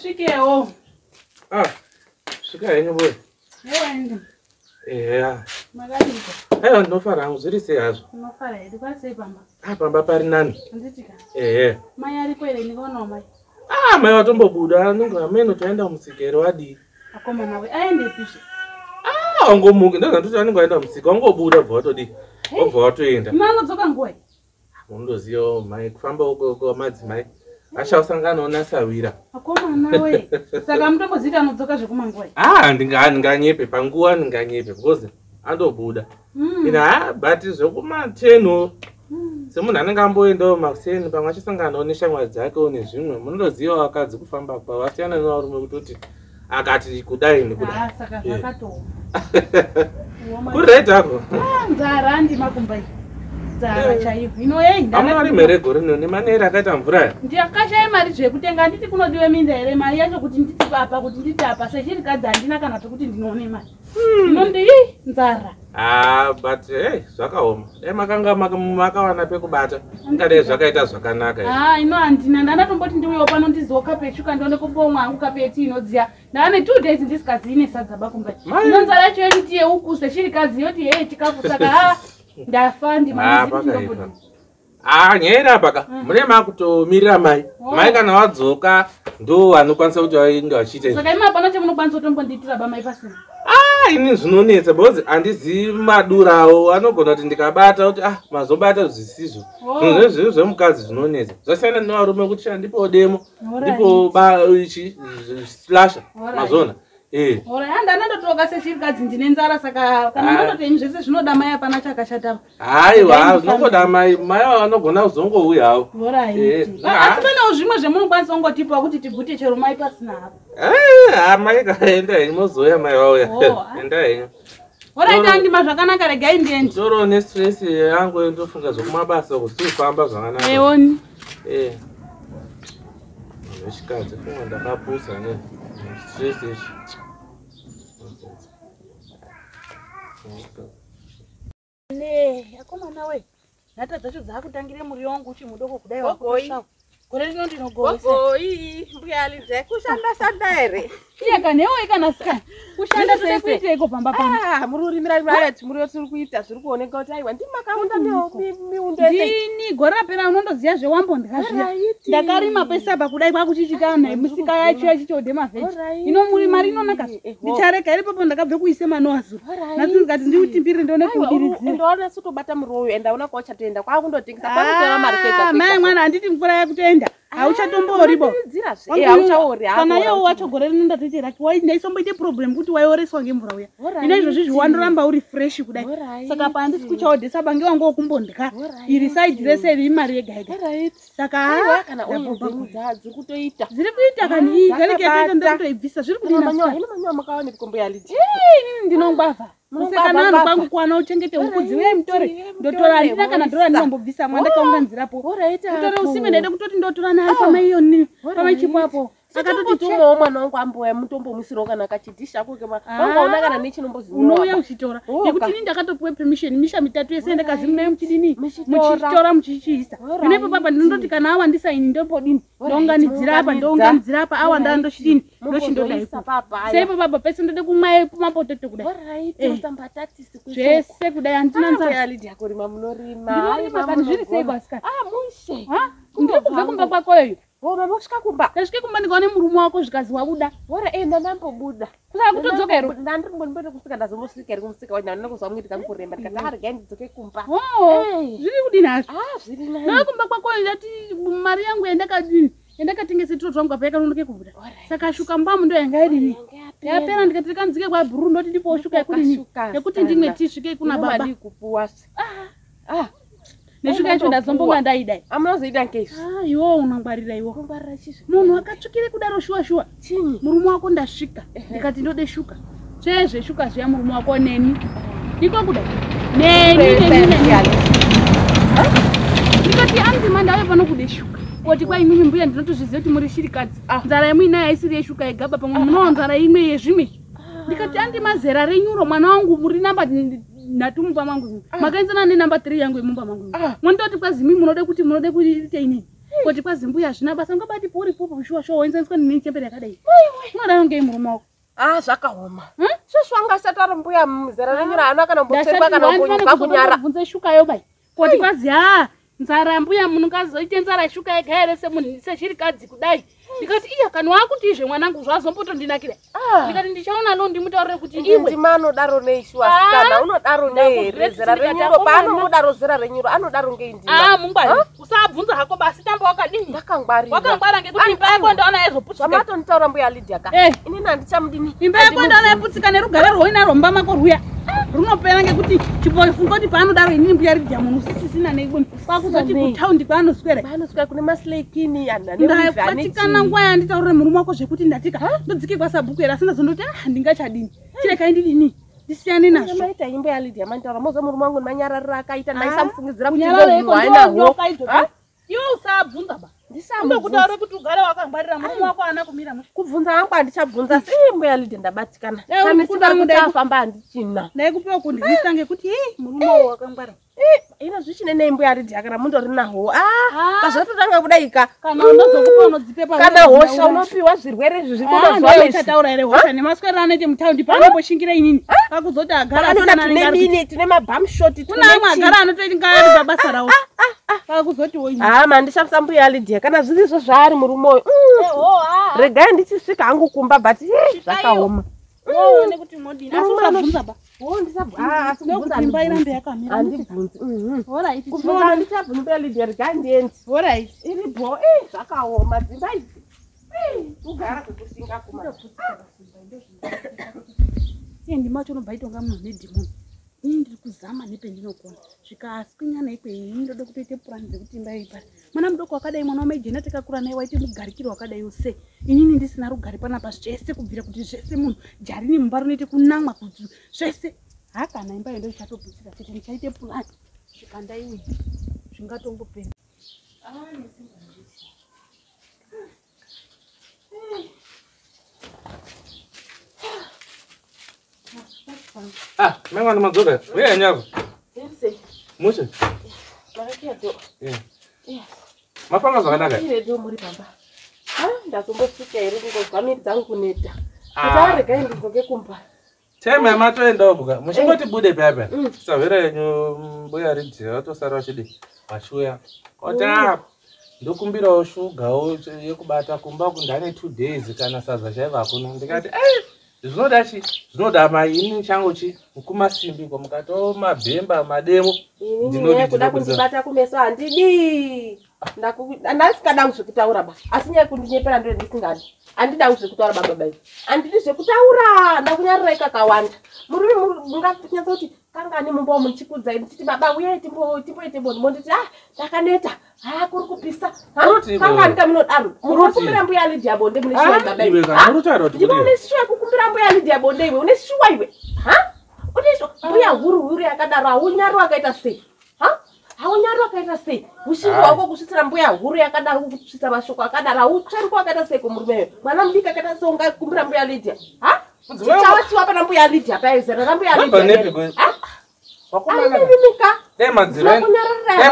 și eu. Și care e nevoie? Eu Margarita. Nu fara, am zis să iau. Nu fara, e după să-i bamba. Bamba pare nani. Mai are pe ele, nu mai. Mai o tombo buda, nu că mai nu tuenda musikero adi. Acum mama, aende pișe. Ongo mungi, ndoza tuenda ngoenda musiko, ongo buda voto di. Obva tuenda. Mama dzoka ngoi. Undoziyo mai kufamba uko uko madzimai. Achausangana unasawira. Akomana we. Saka mutombo dzita anodzoka zvekumangwai. Ndinganyepe panguwa ndinganyepe because andobuda. Ina bati zvekumateno. Semunhu anenge amboendawo makuseni pamwe achisangana neshamwari dzake nezvimwe mundoziva akadzi kufamba kwavo asiyana nevarume kutoti akati kudai nekudai. Saka zvakatooma. Kureta ko. Nzara handi makumbai. Amari mere gore ne manera akaita mvura. Ndakashaya mari zvekutenga nditi kunodiwe minda here mari yacho kuti nditi apa kuti nditi apa sechiri kadzi handina kana kuti ndinoone mari. Ndinondi nzara. But hey zvakaoma. Dai makanga makawana pekubata. Ndikade zvakaita zvakanaka. Ino handina ndandatomboti ndiuyewo pano ndizoka pechuka ndione kupomwa hangu kapeti inodziya. Ndane 2 days ndisikazine sadza bakumbai. Inonzara yacho yoti yeuku sechiri kadzi yoti hey chikafu saka Da fandi mama. Nyera baka. Mune makutomirira mai. Mai kana wadzoka ndo anokwanisa kuti aende achite. Saka ima pano chemunokwanisa kutombonditira ba mai pasina. Ini zvinonetsa because andizivi madurawo anogona kuti ndikabata kuti mazobata zvisizvo. Zvezvo zvemukadzi zvinonetsa. Zvasiyana nevarume kuti chandipo demo, ndipo ba ichi slasha mazona. Ora andanotoka sechirikadzi ndine nzara saka kana munototeni zvese zvinoda mai apana chakashata. Haiwa, zvinongoda mai anogona kuzongouya hawo. Ora iti. Asi penawo zvimwe zvemunokwanisa kungotipa kuti tibhute chero mai pasina hapo. Mai kaenda imozoya mai wauya. Enda henyu. Ora ita ndima zvakanaka regai ndiendi. Zoro ne stress yangu ndofunga zvokumabasa kuzifamba zvakanaka. Eioni. Zvechikadzi kunge ndakapusa ne. Stress ichi. Ne, akomana we. Nhata dzacho dzakutangire muri wangu uchi mudoko kudai wakushawo. Gore rino ndinogoisa. Mbuya ali dzai kushanda sanda here. Iya kanewo ikanasika. Kushanda sese kuite iko pamba pamba. Muri urimira rati muri yotiri kuita zviri kuoneka kuti aiwa ndimakakunda newo miundo yese. Dini gore rapera unondoziya zvewambondya zviya. Ndakarima pesaba kudai kwakuchichika naye musika yacho yachitode mavhechi. Ino muri mari inonaka. Ndicharega here papo ndakabve kuise manoazura. Natsingati ndiutimbire ndione kubiridzira. Ndona sutobata muroyo enda una kwachatoenda kwakundotingisa kwakutora mari pega. Mai mwana handiti mvura yakutoenda. Hauchatomboribo. Hauchaori. Kana yewo watogore rinondatechera ndaisomboite problem kuti waioreswa ngemvura uya. Ino izvozvizvi wandoramba uri fresh kudai. Saka paandisi kuchaodhesa bange wangu wokumbondya. Iri side rese riri mari yega yega. Saka kana dziri kutoita. Dziri kuita kani igereke yakaita ndoibvisa zviri kudina. Manyoa makawana mikombo yaliti. Inini ndinongwavha. Musikana wangu kwangu kwana uchengete huku dziwe mtore ndotora handina kana dhora ndinombobvisa mwandakaunganzirapo kutore usime ndaide kutoti ndotora naye pamaiyoni pamachipo apo akatotitumwawo mwana wangu amboya mutombo musiro kana kachidhisha kuke vangaona kana nechinomboziwa unouya uchitora nekuti ini ndakatopiwe permission misha mitatu yese ndakazimune muchidini muchitora muchichiisa inepo papa ndinondoti kana awandisaini ndopodini ndonganidzira apa ndonganidzira apa awanda ndochidini ndochindodaipo seipo papa pese ndode kumwaye kumapototo kudai zvese kudai handina nzaalidhi yakorima munorima zviri sei basikana mushe ndokubve kumba kwakoyoyo Ora mosika kumba. Kesike kumba ndikaone murume wako zvikazi wabuda. Ora enda ndambobuda. Kusaka kutodzoka here. Ndandimbonibone kusika ndazomusika here kumusika wena ndinokuzwa mwiri kamkuremba ndikati hari gaindi dzoke kumba. Zviri kudini hazvo? Zviri nani. Na kumba kwako ndati mari yangu yandakadini. Yandakatengesa tiro twangu apa yakanonoke kubuda. Saka shuka mbamu ndo yanga yadini. Yapera ndikati kanzike kwa buru ndoti ndipo shuka yakudini. Nekuti ndimwe tishike kuna baba. Ndimwe kupuwa. Neshuka yacho ndazombonga ndaidai. Amunozoida ngezvi. Iwo unongwarira iwo. Kungwarira chizvi. Munhu akatsukire kudaro shuwa shuwa. Chinyi. Murume wako ndasvika. Ndikati ndode shuka. Chezve shuka zviya murume wako neni. Iko kudai. Neni. Ndikati andimanda ave pano kude shuka. Kuti kwai mimi mbuya ndinotozviziva kuti muri shirikadzi. Nzara yemu inayo haisiri yeshuka yegaba pamwe munowa nzara imwe yezvimwe. Ndikati andimazera renyuro mwana wangu muri namba natumba mangu. Makainzana ne number 3 yangu imumba mangu. Munototi kwazi mimi munode kuti munode kuitei nini? Kuti pazimbuya zvinabasa ungabati puri popo kushuwa shuwa wenzenzwe nini chembere yakadai. Unoda nge murumo wako. Ah zvakaoma. Shoshu anga satara mbuya muzera ranyira ana kana mbutsirwa kana kunyika kunyara. Bvunze shuka yo bai. Kuti kwazi ha nzara mbuya munokazoite nzara shuka yekhaere semunhu sechirikadzi kudai. Ndikati iya kana wakuti zve mwanangu zvazomboto ndinakira. Ndikati ndichaona lo ndimutaurire kuti iwe ndimano daro neishuwa sikana unodaro nei rezera renyiro paanomudaro zera renyiro anodaro ngeindima. Mungwari usabvunza hako basi tamba wakadini wakangwarira wakangwara ngekuti imba yako ndaona yezoputsika. Zvamato nitaura mbuya Lydia ka. Ini handichamudini. Imba yako ndaona yeputsika nerugare rhoinaro mbamako rhuya. Runopera ngekuti chipofu ngoti paanodaro inini mbuya Lydia munhu usisisina neikweni. Kwakuzoti kutaundi kwaanoswera. Kwaanoswera kune maslekini andane vivhaniki. Ngwaya nditaurire murume wako zvekuti ndatika ndodzikirwa sabhuku era asingazondoti ndingachadini chireka ndidini ndisiyane nazvo maita imbo ya Lydia mantaura moza murume wangu manyararira akaita naisamfungidzira kuti ndingo haina ho yo sabvunza ba ndisambe kutaura kuti ugare wakangwarira murume wako ana kumira musi kubvunza hangu handichabvunza imbo ya Lydia ndabatikana kana sikuda kutafamba handichina nai kupewa kundirisa ngekuti murume wako wakangwarira ina zvichine neimbo ya Lydia kana mundori naho kazototanga kudaika kana unozokupa unodzipepa kana hosha unopiwa zvirwere izvi zvirikuzotaura here hosha nemaswerera anoite mutaundi paanomboshingire inini akuzoti agara asinananei tine mabhamshot tine amwe agara anotoingaari babasa rawo akuzoti oini mandishamisa mbuya Lydia kana zvirizvo zvaari murume uyu regai ndichisvika hangu kumba but zvakaoma nekuti modini asi usabvunza ba asi kubvunza imba irambe yakamira handibvunzi oraiti kubvunza handichabvunzi mbuya Lydia regai ndiende oraiti iri bho zvakaoma dzimba idzi ugara kwekusinga kumaiye ndimacho unobva itonga munhu nedhimoni ini ndiri kuzama nependinokona zvikasi kwinyana ikweyi ini ndoda kutoite purani dzekuti imba yoipari mwana mudoko wakadai mwana wamaijena takakura naye waite mugarikiro wakadaiwo sei inini ndisina rugari panapa zvese kubvira kuti zvese munhu jari nemumba rinoite kunamwa kuti zvese hakana imba yondo ichatobvisira chete ndichaite purani zvikandaiwe zvingatongopera mai mwana madzoka uya nyako muche makakiato mapanga zvakanaka iredo muri pamba ndazombosvika here kungozwa miri dzangu kuneta kutaregai ndidzoke kumba tema matoendawo buka muchingoti bude payapaya savhera yenyu mbuya Lydia vatosara vachidii vachiuya oti ndokumbirawo shugawo yekubata kumba kundane 2 days kana sadza chaiva hakuna ndikati zvinoda chi zvinoda mai ini changu chi kumasimbi kwamukatao mabhemba mademo ndinoti kuda kundibata kumeso handidi ndasikada kuzvekutaura ba asi nyaya kundinyepera ndiri ndisingadi handida kuzvekutaura baba bai handidi zvekutaura ndakunyarira ikakawanda murume mungatinyatsoti kuti kangani mumba muchikudzai ndichiti baba uyai timboite bonde monditi takaneta kuri kupisa kangani kamunodaro munokumbira mbuya Lydia bonde mune shuwa baba iwe munotaura kuti iwe une shuwa kukumbira mbuya Lydia bonde iwe une shuwa iwe une shuwa mbuya huru yakadaro aunyaro akaita sei haunyaro akaita sei ushiri wako kusvitsira mbuya huru yakadaro kusvitsa mashoko akadaro autsvariko akaita sei kumurumeyo mwana mudika akaita sei ungakumbira mbuya Lydia chichawachiwa pana mbuya Lydia paizera rambuya Lydia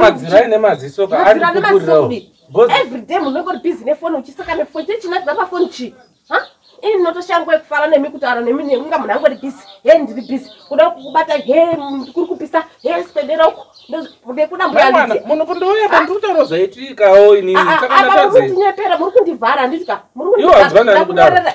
madzira nemaziso kaarikukurirawo everyday munhu unongori bhizi nefoni uchisaka nefoni chechinadza pafoni chii ini ndinotoshangwa yekufara nemi kutaura nemi nemunga munhu angori bhizi ndiri bhizi kuda kukubata kuri kupisa sipedera uku ndekuda mbuya Lydia munhu kundouya pandikutaura zvaitikawo inini muri kundinyepera muri kundivhara handitika muri kundinyepera